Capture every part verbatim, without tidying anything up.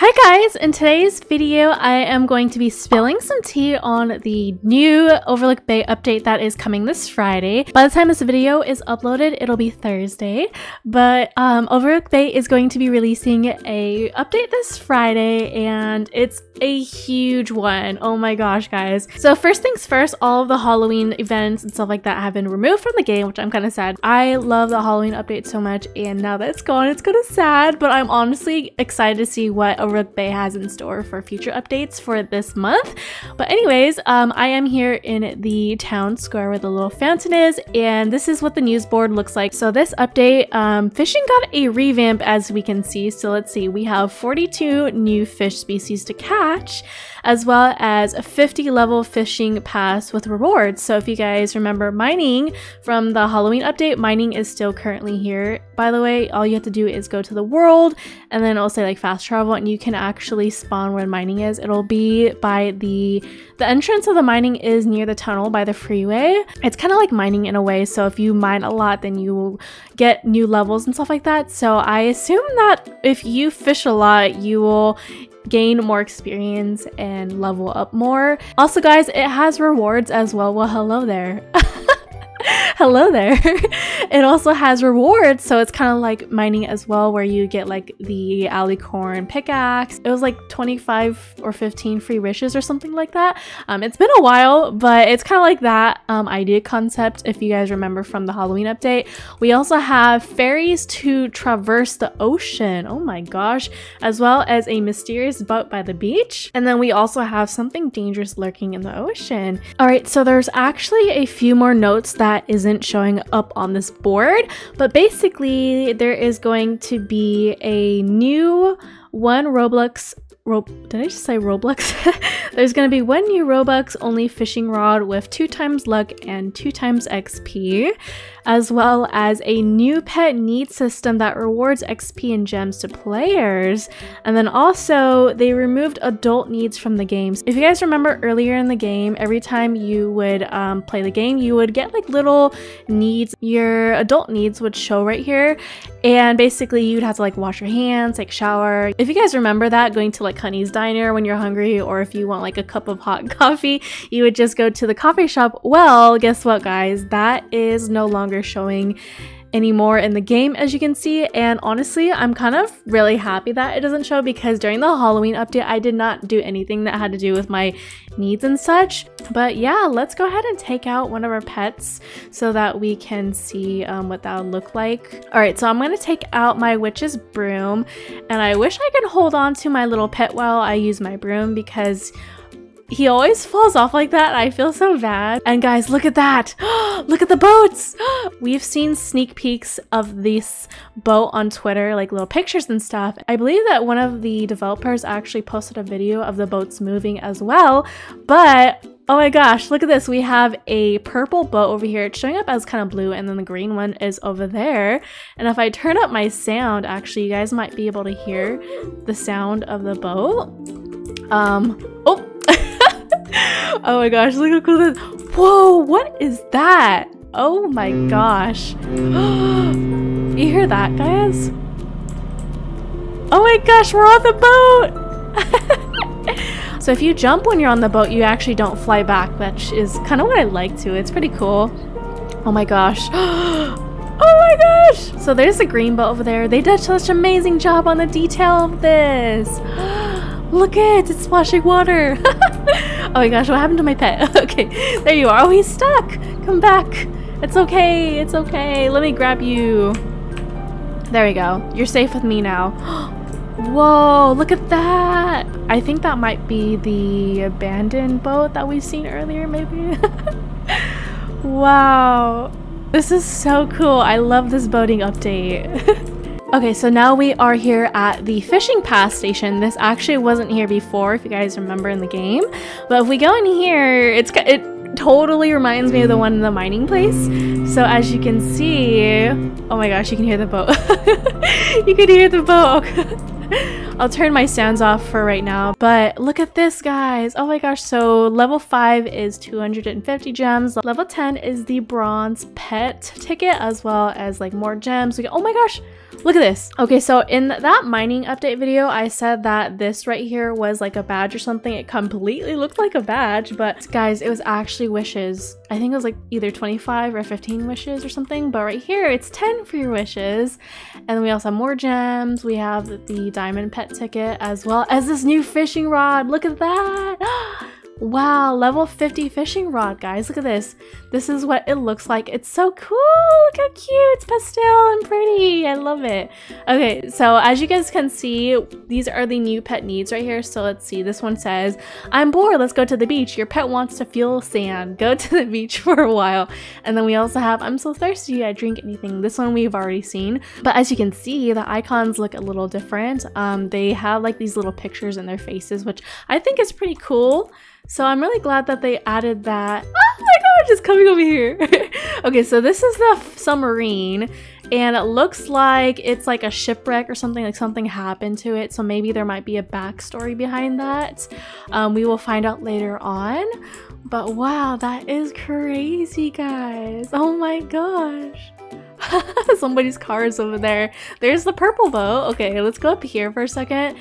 Hi guys, in today's video I am going to be spilling some tea on the new Overlook Bay update that is coming this Friday. By the time this video is uploaded, it'll be Thursday, but um, Overlook Bay is going to be releasing a update this Friday, and it's a huge one. Oh my gosh, guys. So first things first, all of the Halloween events and stuff like that have been removed from the game, which I'm kind of sad. I love the Halloween update so much, and now that it's gone, it's kind of sad, but I'm honestly excited to see what Overlook Bay has in store for future updates for this month. But anyways, um, I am here in the town square where the little fountain is, and this is what the news board looks like. So this update, um, fishing got a revamp, as we can see. So let's see, we have forty-two new fish species to catch, as well as a fifty level fishing pass with rewards. So if you guys remember mining from the Halloween update, mining is still currently here. By the way, all you have to do is go to the world, and then it'll say like fast travel, and you can actually spawn where mining is. It'll be by the the entrance of the mining is near the tunnel by the freeway. It's kind of like mining in a way, so if you mine a lot, then you will get new levels and stuff like that. So I assume that if you fish a lot, you will gain more experience and level up more. Also guys, it has rewards as well. Well, hello there. Hello there. It also has rewards, so it's kind of like mining as well, where you get like the alicorn pickaxe. It was like twenty-five or fifteen free wishes or something like that. Um, it's been a while, but it's kind of like that um, idea concept, if you guys remember from the Halloween update. We also have ferries to traverse the ocean, oh my gosh, as well as a mysterious boat by the beach. And then we also have something dangerous lurking in the ocean. All right, so there's actually a few more notes that is showing up on this board, but basically there is going to be a new one Roblox Ro did I just say Roblox? There's going to be one new Robux only fishing rod with two times luck and two times X P, as well as a new pet need system that rewards X P and gems to players. And then also they removed adult needs from the game. If you guys remember earlier in the game, every time you would um, play the game, you would get like little needs. Your adult needs would show right here, and basically you'd have to like wash your hands, like shower. If you guys remember that, going to like Honey's Diner when you're hungry, or if you want like a cup of hot coffee, you would just go to the coffee shop. Well, guess what guys, that is no longer showing anymore in the game, as you can see. And honestly, I'm kind of really happy that it doesn't show, because during the Halloween update I did not do anything that had to do with my needs and such. But yeah, let's go ahead and take out one of our pets so that we can see um, what that would look like. All right, so I'm going to take out my witch's broom, and I wish I could hold on to my little pet while I use my broom, because he always falls off like that. I feel so bad. And guys, look at that. Look at the boats. We've seen sneak peeks of this boat on Twitter, like little pictures and stuff. I believe that one of the developers actually posted a video of the boats moving as well. But oh my gosh, look at this. We have a purple boat over here. It's showing up as kind of blue, and then the green one is over there. And if I turn up my sound, actually, you guys might be able to hear the sound of the boat. Um, oh. Oh my gosh, look how cool this is. Whoa, what is that? Oh my gosh. You hear that, guys? Oh my gosh, we're on the boat! So if you jump when you're on the boat, you actually don't fly back, which is kind of what I like to. It's pretty cool. Oh my gosh. Oh my gosh! So there's the green boat over there. They did such an amazing job on the detail of this. Look at it, it's splashing water. Oh my gosh, what happened to my pet? Okay, there you are. Oh, he's stuck. Come back. It's okay, it's okay. Let me grab you. There we go. You're safe with me now. Whoa, look at that. I think that might be the abandoned boat that we've seen earlier, maybe. Wow. This is so cool. I love this boating update. Okay, so now we are here at the fishing pass station. This actually wasn't here before, if you guys remember in the game. But if we go in here, it's it totally reminds me of the one in the mining place. So as you can see, oh my gosh, you can hear the boat. You can hear the boat. I'll turn my sounds off for right now, but look at this, guys. Oh my gosh. So level five is two hundred fifty gems. Level ten is the bronze pet ticket, as well as like more gems. We get, oh my gosh, look at this. Okay, so in that mining update video, I said that this right here was like a badge or something. It completely looked like a badge, but guys, it was actually wishes. I think it was like either twenty-five or fifteen wishes or something, but right here it's ten for your wishes. And we also have more gems. We have the diamond pet ticket, as well as this new fishing rod. Look at that. Wow, level fifty fishing rod, guys. Look at this. This is what it looks like. It's so cool. Look how cute. It's pastel and pretty. I love it. Okay, so as you guys can see, these are the new pet needs right here. So let's see. This one says, I'm bored. Let's go to the beach. Your pet wants to feel sand. Go to the beach for a while. And then we also have, I'm so thirsty. I drink anything. This one we've already seen. But as you can see, the icons look a little different. Um, they have like these little pictures in their faces, which I think is pretty cool. So I'm really glad that they added that. Oh my gosh, it's coming over here. Okay, so this is the submarine, and it looks like it's like a shipwreck or something, like something happened to it. So maybe there might be a backstory behind that. Um, we will find out later on. But wow, that is crazy, guys. Oh my gosh. Somebody's car is over there. There's the purple boat. Okay, let's go up here for a second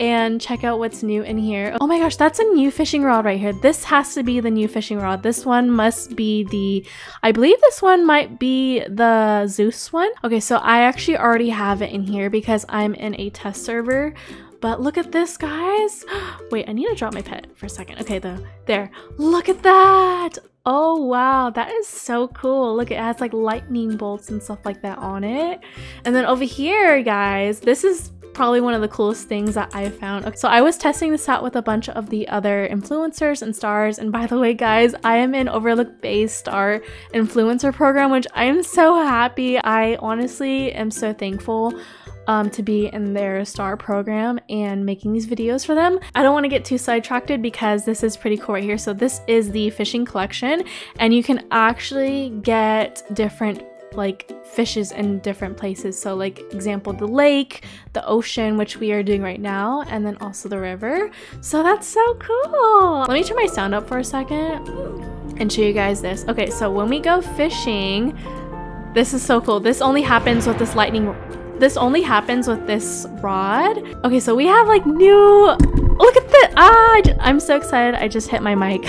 and check out what's new in here. Oh my gosh, that's a new fishing rod right here. This has to be the new fishing rod. This one must be the, I believe this one might be the Zeus one. Okay, so I actually already have it in here because I'm in a test server. But look at this, guys. Wait, I need to drop my pet for a second. Okay, though, there. Look at that. Oh wow, that is so cool. Look, it has like lightning bolts and stuff like that on it. And then over here, guys, this is probably one of the coolest things that I found. Okay, so I was testing this out with a bunch of the other influencers and stars. And by the way, guys, I am in Overlook Bay's star influencer program, which I am so happy. I honestly am so thankful um, to be in their star program and making these videos for them. I don't want to get too sidetracked because this is pretty cool right here. So this is the fishing collection, and you can actually get different like fishes in different places. So like example, the lake, the ocean, which we are doing right now, and then also the river. So that's so cool. Let me turn my sound up for a second and show you guys this. Okay, so when we go fishing, this is so cool. This only happens with this lightning. This only happens with this rod. Okay, so we have like new, look at that. Ah, I'm so excited. I just hit my mic.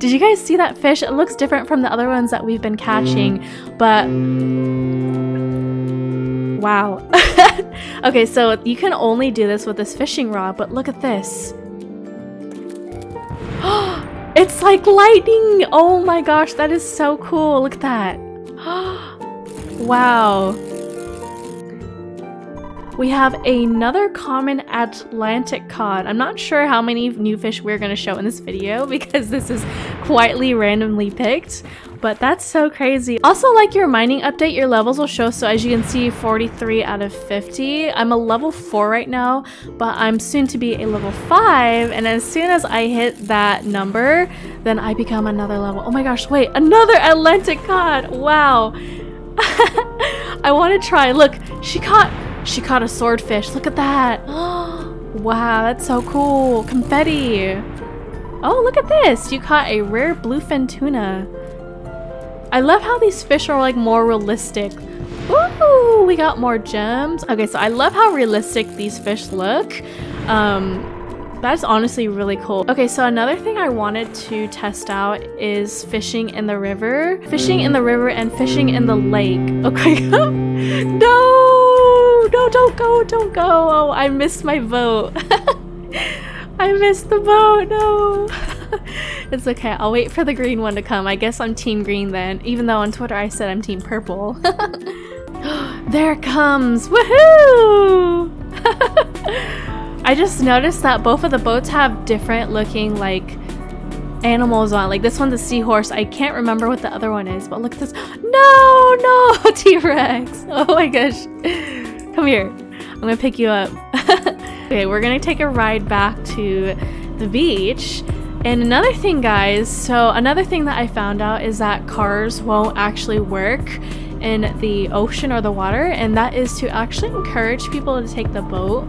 Did you guys see that fish? It looks different from the other ones that we've been catching, but wow. Okay, so you can only do this with this fishing rod, but look at this. It's like lightning. Oh my gosh, that is so cool. Look at that. Wow. We have another common Atlantic cod. I'm not sure how many new fish we're going to show in this video because this is quietly randomly picked, but that's so crazy. Also, like your mining update, your levels will show. So as you can see, forty-three out of fifty. I'm a level four right now, but I'm soon to be a level five. And as soon as I hit that number, then I become another level. Oh my gosh, wait, another Atlantic cod. Wow. I want to try. Look, she caught... She caught a swordfish. Look at that. Oh, wow, that's so cool. Confetti. Oh, look at this. You caught a rare bluefin tuna. I love how these fish are like more realistic. Ooh, we got more gems. Okay, so I love how realistic these fish look. Um, that's honestly really cool. Okay, so another thing I wanted to test out is fishing in the river. Fishing in the river and fishing in the lake. Okay. No! No, don't go, don't go. Oh, I missed my boat. I missed the boat, no. It's okay, I'll wait for the green one to come. I guess I'm team green then, even though on Twitter I said I'm team purple. There it comes, woohoo! I just noticed that both of the boats have different looking like animals on. Like this one's a seahorse. I can't remember what the other one is, but look at this. No, no, T-Rex. Oh my gosh. Come here. I'm gonna pick you up. Okay, we're gonna take a ride back to the beach. And another thing, guys, so another thing that I found out is that cars won't actually work in the ocean or the water, and that is to actually encourage people to take the boat.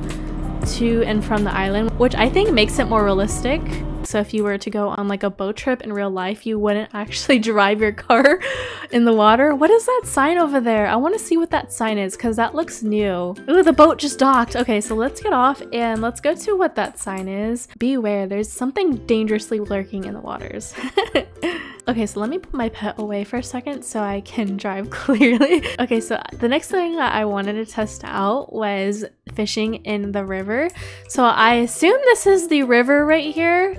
to and from the island, which I think makes it more realistic. So if you were to go on like a boat trip in real life, you wouldn't actually drive your car in the water. What is that sign over there? I want to see what that sign is because that looks new. Ooh, the boat just docked. Okay, so let's get off and let's go to what that sign is. Beware, there's something dangerously lurking in the waters. Okay, so let me put my pet away for a second so I can drive clearly. Okay, so the next thing that I wanted to test out was fishing in the river. So I assume this is the river right here.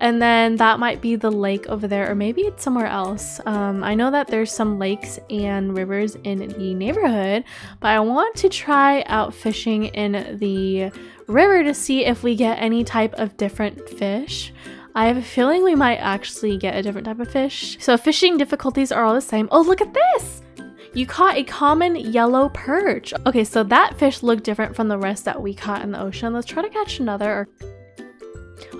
And then that might be the lake over there, or maybe it's somewhere else. Um, I know that there's some lakes and rivers in the neighborhood, but I want to try out fishing in the river to see if we get any type of different fish. I have a feeling we might actually get a different type of fish. So fishing difficulties are all the same. Oh, look at this! You caught a common yellow perch. Okay, so that fish looked different from the rest that we caught in the ocean. Let's try to catch another.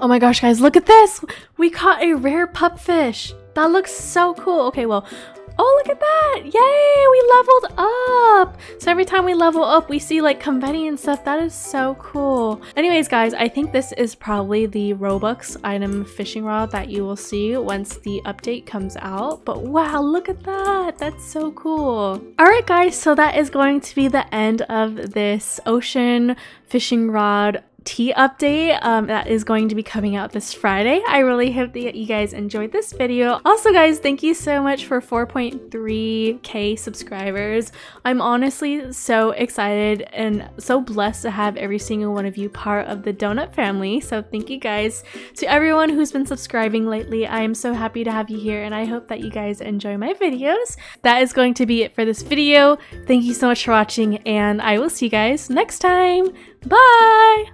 Oh my gosh, guys, look at this! We caught a rare pupfish. That looks so cool. Okay, well, oh, look at that! Yay! We leveled up! So every time we level up, we see like confetti and stuff. That is so cool. Anyways, guys, I think this is probably the Robux item fishing rod that you will see once the update comes out. But wow, look at that! That's so cool. Alright, guys, so that is going to be the end of this ocean fishing rod tea update um, that is going to be coming out this Friday. I really hope that you guys enjoyed this video. Also, guys, thank you so much for four point three K subscribers. I'm honestly so excited and so blessed to have every single one of you part of the donut family. So thank you guys to everyone who's been subscribing lately. I am so happy to have you here and I hope that you guys enjoy my videos. That is going to be it for this video. Thank you so much for watching and I will see you guys next time. Bye!